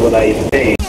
What I say.